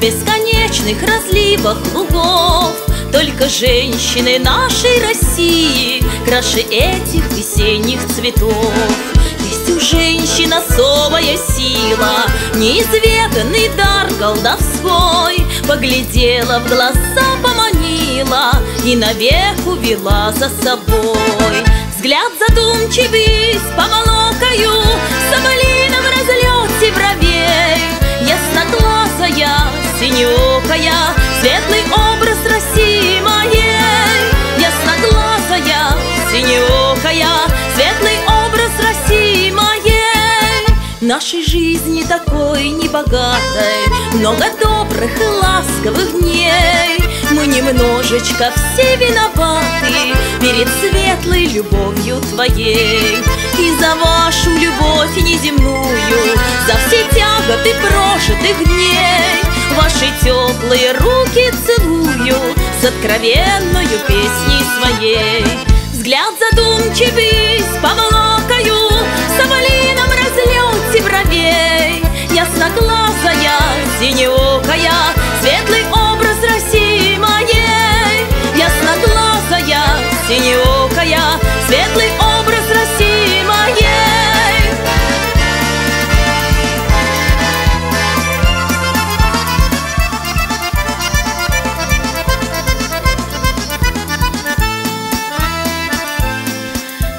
бесконечных разливах лугов. Только женщины нашей России краше этих весенних цветов. Есть у женщин особая сила, неизведанный дар колдовской. Поглядела в глаза, поманила и навек увела за собой. Взгляд задумчивый, с помолокою соболином разлете бровей. Ясноглазая, синеокая, светлый образ России моей. Ясноглазая, синеокая, светлый образ России моей. Нашей жизни такой небогатой много добрых и ласковых дней. Мы немножечко все виноваты перед светлой любовью твоей. И за вашу любовь неземную, за все тяготы прожитых дней, ваши теплые руки целую с откровенною песней своей. Взгляд задумчивый, с поволокою, с соболином разлете бровей. Ясноглазая, синеокая, светлый образ России моей. Ясноглазая, синеокая, светлый образ России моей.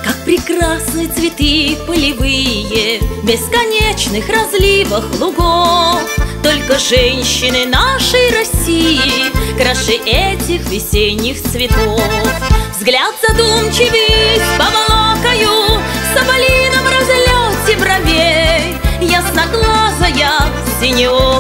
Как прекрасны цветы полевые в бесконечных разливах лугов. Только женщины нашей России краше этих весенних цветов. Взгляд задумчивый, с поволокою, с соболином разлете бровей. Ясноглазая, синеокая.